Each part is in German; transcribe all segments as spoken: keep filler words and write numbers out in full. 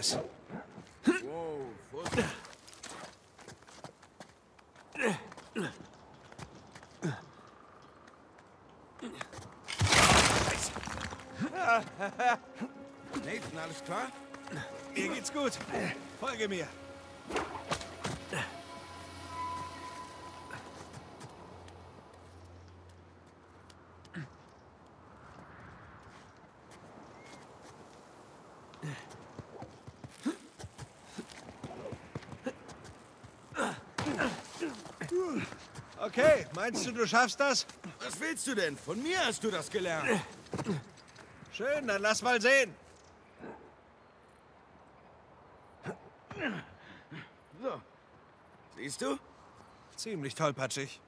Gestas. Nathan, alles klar? Mir geht's gut. Folge mir. Okay, meinst du, du schaffst das? Was willst du denn? Von mir hast du das gelernt. Schön, dann lass mal sehen. So. Siehst du? Ziemlich tollpatschig.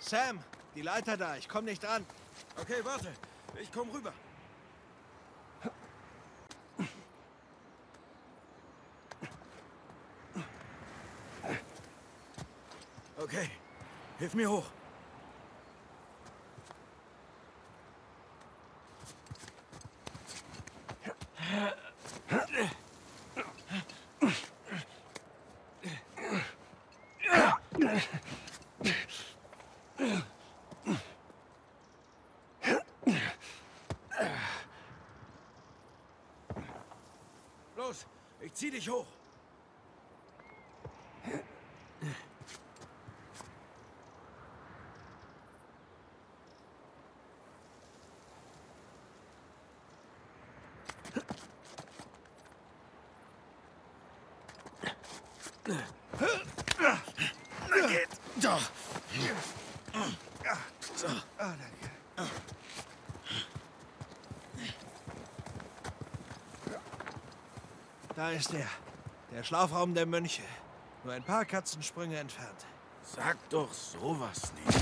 Sam, die Leiter da, ich komm nicht an. Okay, warte, ich komm rüber. Okay, hilf mir hoch. Ich zieh dich hoch. Geht doch. So. Ah, danke. Da ist er. Der Schlafraum der Mönche. Nur ein paar Katzensprünge entfernt. Sag doch sowas nicht.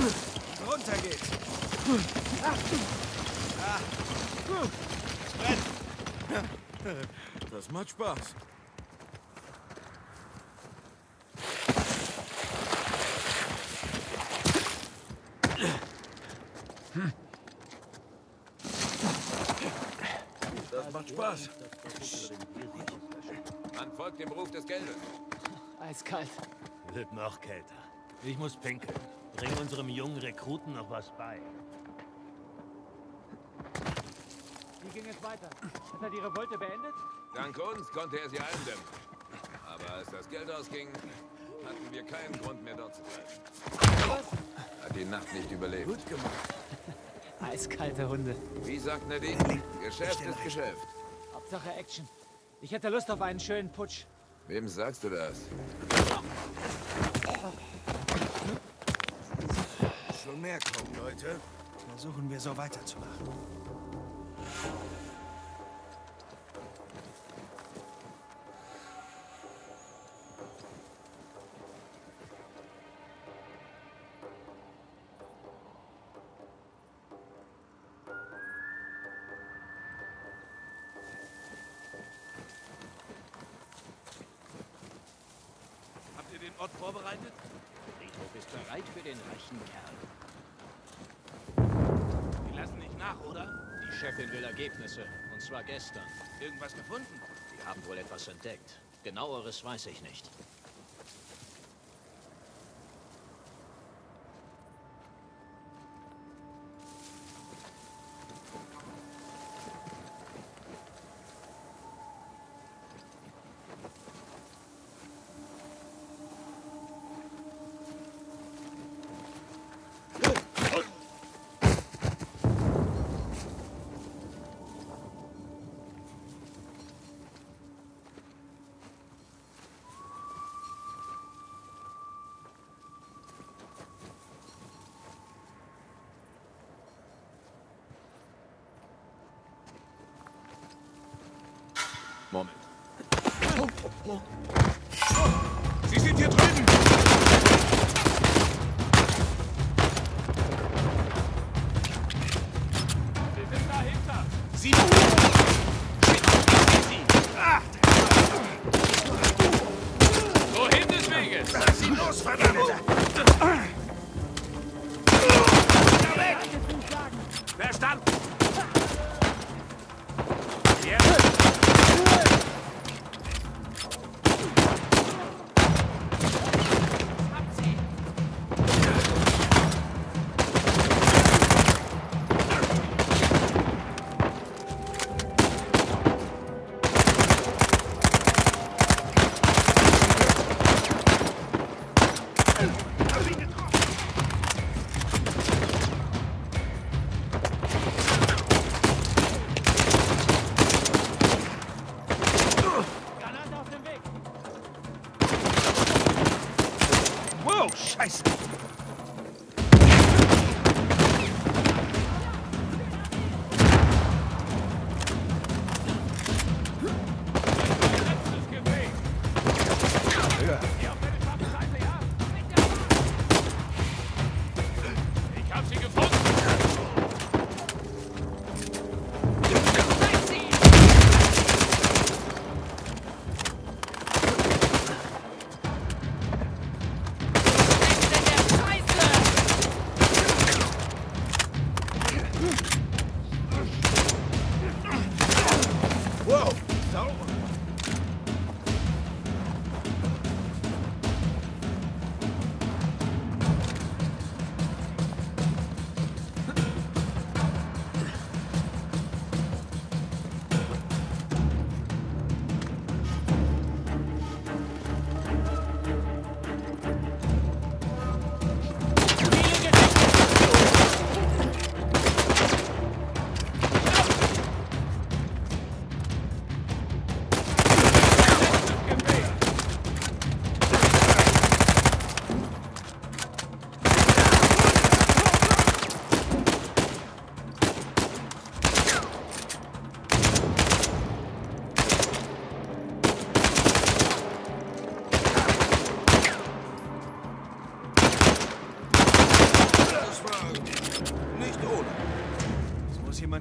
Runter geht's. Ah. Das brennt. Das macht Spaß. Das macht Spaß. Man folgt dem Ruf des Geldes. Eiskalt. Wird noch kälter. Ich muss pinkeln. Bring unserem jungen Rekruten noch was bei. Wie ging es weiter? Hat er die Revolte beendet? Dank uns konnte er sie eindämmen. Aber als das Geld ausging, hatten wir keinen Grund mehr dort zu bleiben. Was? Hat die Nacht nicht überlebt. Gut gemacht. Eiskalte Hunde. Wie sagt Nadine? Geschäft ist Geschäft. Hauptsache Action. Ich hätte Lust auf einen schönen Putsch. Wem sagst du das? Schon mehr kommen, Leute. Versuchen wir so weiterzumachen. Den Ort vorbereitet? Friedhof ist bereit für den reichen Kerl. Die lassen nicht nach, oder? Die Chefin will Ergebnisse. Und zwar gestern. Irgendwas gefunden? Die haben wohl etwas entdeckt. Genaueres weiß ich nicht. Sie sind hier drüben! Wir sind dahinter! Sie beruhigen! Wohin des Weges? Lass ihn los, Verdammter! Da weg! Verstanden!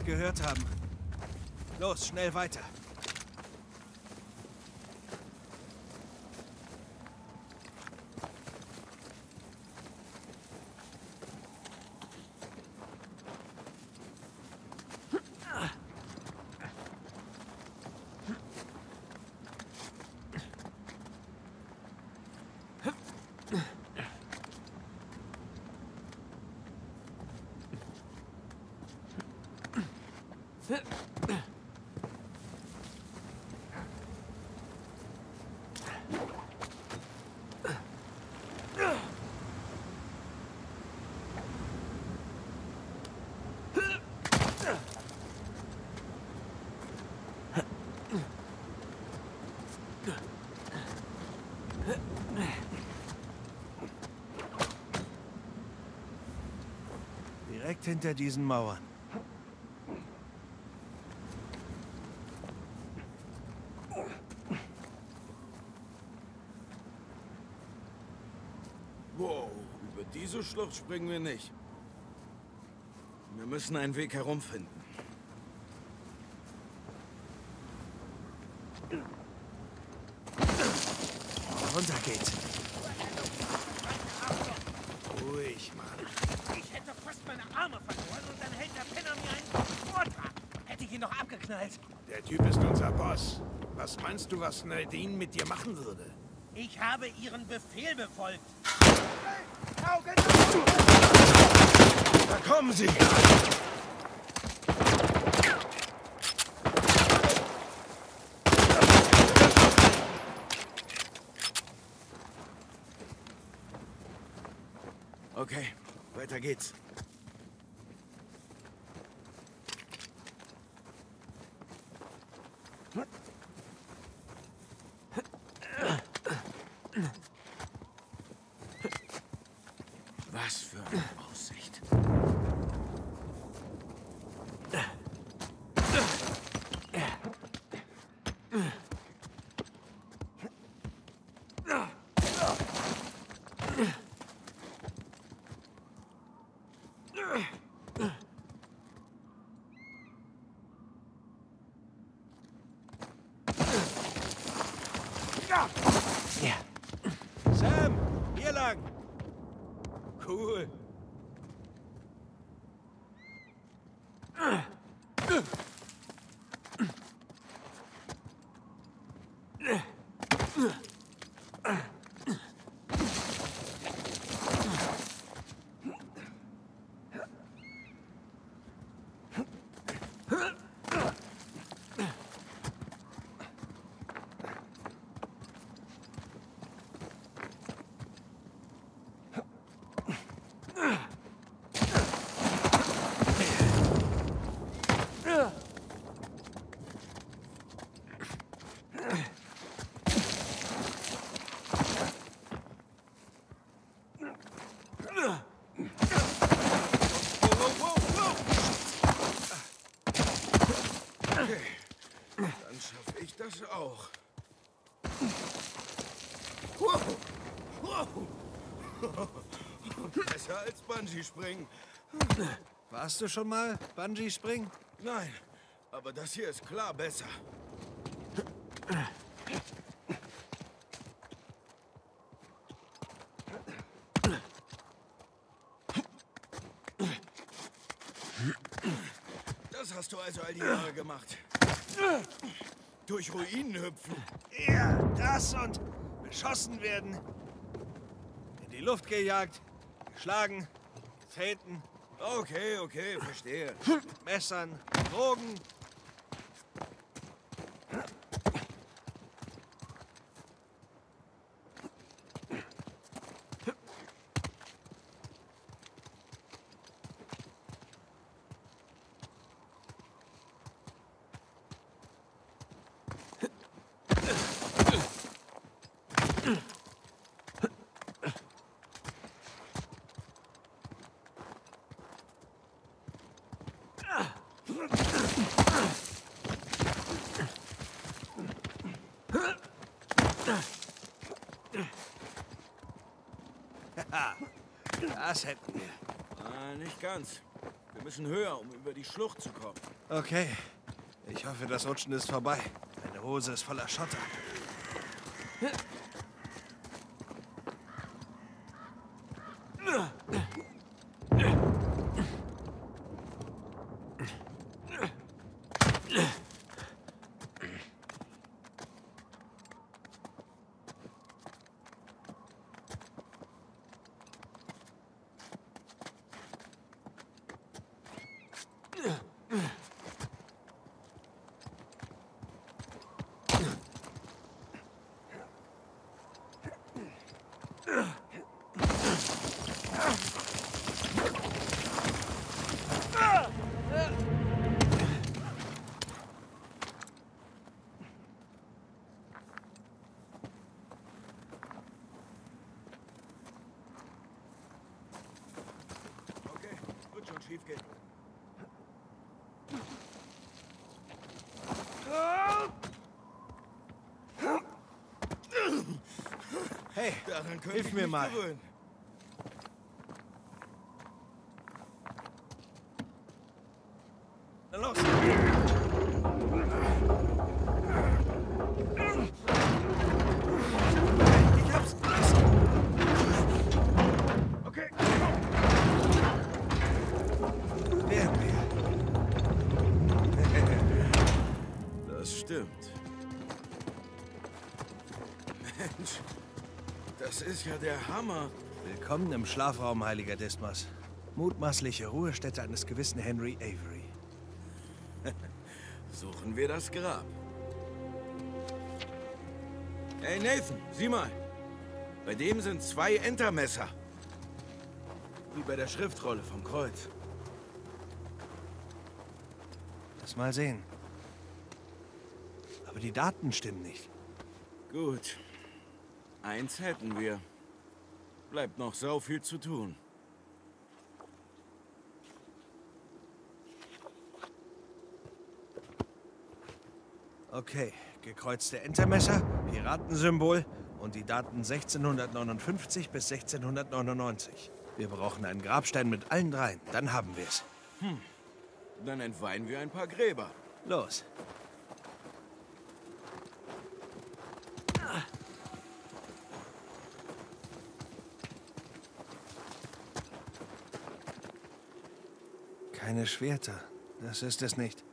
Gehört haben. Los, schnell weiter. Direkt hinter diesen Mauern. Wow, über diese Schlucht springen wir nicht. Wir müssen einen Weg herumfinden. Runter geht's. Ruhig, Mann. Ich hätte fast meine Arme verloren und dann hält der Penner mir einen Vortrag. Hätte ich ihn noch abgeknallt. Der Typ ist unser Boss. Was meinst du, was Nadine mit dir machen würde? Ich habe ihren Befehl befolgt. Da kommen sie! Okay, weiter geht's. Was für eine Aussicht. Sam, hier lang. Cool. Das auch. Wow. Wow. Besser als Bungee-Springen. Warst du schon mal Bungee-Springen? Nein, aber das hier ist klar besser. Das hast du also all die Jahre gemacht. Durch Ruinen hüpfen. Ja, das und beschossen werden. In die Luft gejagt, geschlagen, getreten. Okay, okay, verstehe. Mit Messern, Drogen. Das hätten wir. Ah, nicht ganz. Wir müssen höher, um über die Schlucht zu kommen. Okay. Ich hoffe, das Rutschen ist vorbei. Meine Hose ist voller Schotter. Hey, daran hilf mir mal. Gewöhnen. Na los. Ich hab's. Okay. Der Bär. Das stimmt. Mensch. Das ist ja der Hammer. Willkommen im Schlafraum, heiliger Dismas. Mutmaßliche Ruhestätte eines gewissen Henry Avery. Suchen wir das Grab. Hey Nathan, sieh mal. Bei dem sind zwei Entermesser. Wie bei der Schriftrolle vom Kreuz. Lass mal sehen. Aber die Daten stimmen nicht. Gut. Eins hätten wir. Bleibt noch sau viel zu tun. Okay, gekreuzte Entermesser, Piratensymbol und die Daten sechzehnhundertneunundfünfzig bis sechzehnhundertneunundneunzig. Wir brauchen einen Grabstein mit allen dreien. Dann haben wir es. Hm. Dann entweihen wir ein paar Gräber. Los. Keine Schwerter. Das ist es nicht.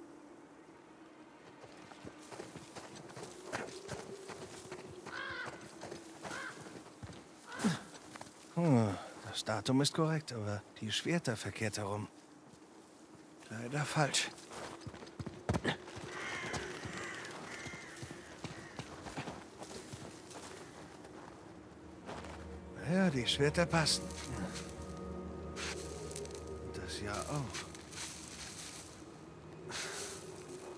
Hm, das Datum ist korrekt, aber die Schwerter verkehrt herum. Leider falsch. Ja, die Schwerter passen. Das ja auch.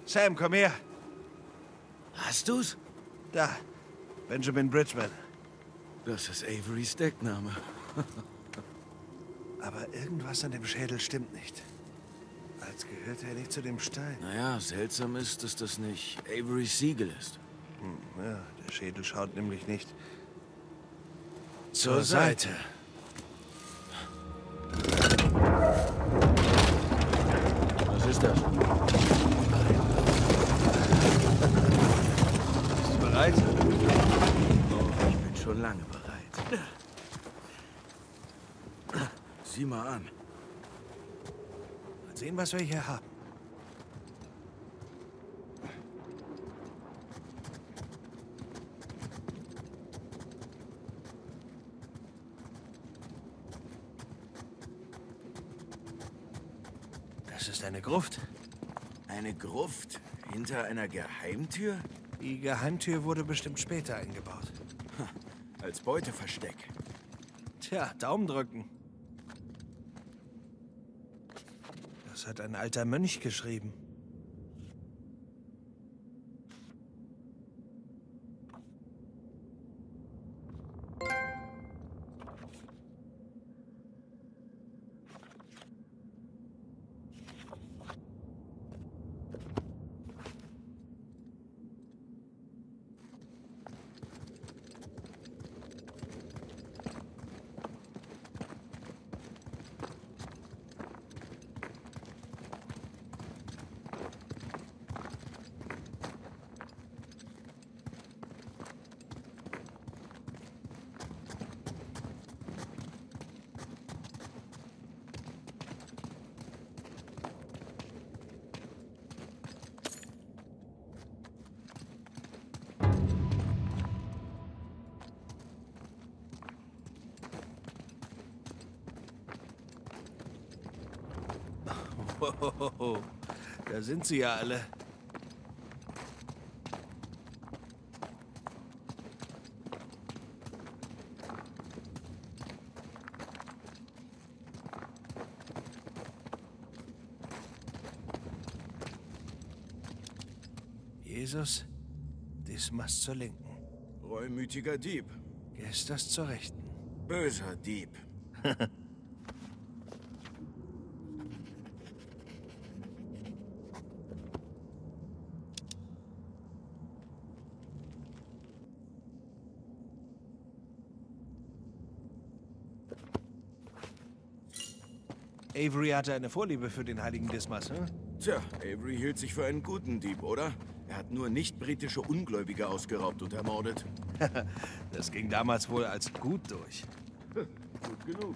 Sam, komm her. Hast du's? Da. Benjamin Bridgman. Das ist Averys Deckname. Aber irgendwas an dem Schädel stimmt nicht. Als gehörte er nicht zu dem Stein. Naja, seltsam ist, dass das nicht Averys Siegel ist. Hm, ja, der Schädel schaut nämlich nicht zur, zur Seite. Seite. Was ist das? Bereit? Oh, ich bin schon lange bereit. Sieh mal an. Mal sehen, was wir hier haben. Das ist eine Gruft. Eine Gruft? Hinter einer Geheimtür? Die Geheimtür wurde bestimmt später eingebaut. Als Beuteversteck. Tja, Daumen drücken. Das hat ein alter Mönch geschrieben. Hohoho, da sind sie ja alle. Jesus, Dismas zur Linken. Reumütiger Dieb. Gestas zur Rechten. Böser Dieb. Avery hatte eine Vorliebe für den heiligen Dismas, hm? Tja, Avery hielt sich für einen guten Dieb, oder? Er hat nur nicht-britische Ungläubige ausgeraubt und ermordet. Das ging damals wohl als gut durch. Gut genug.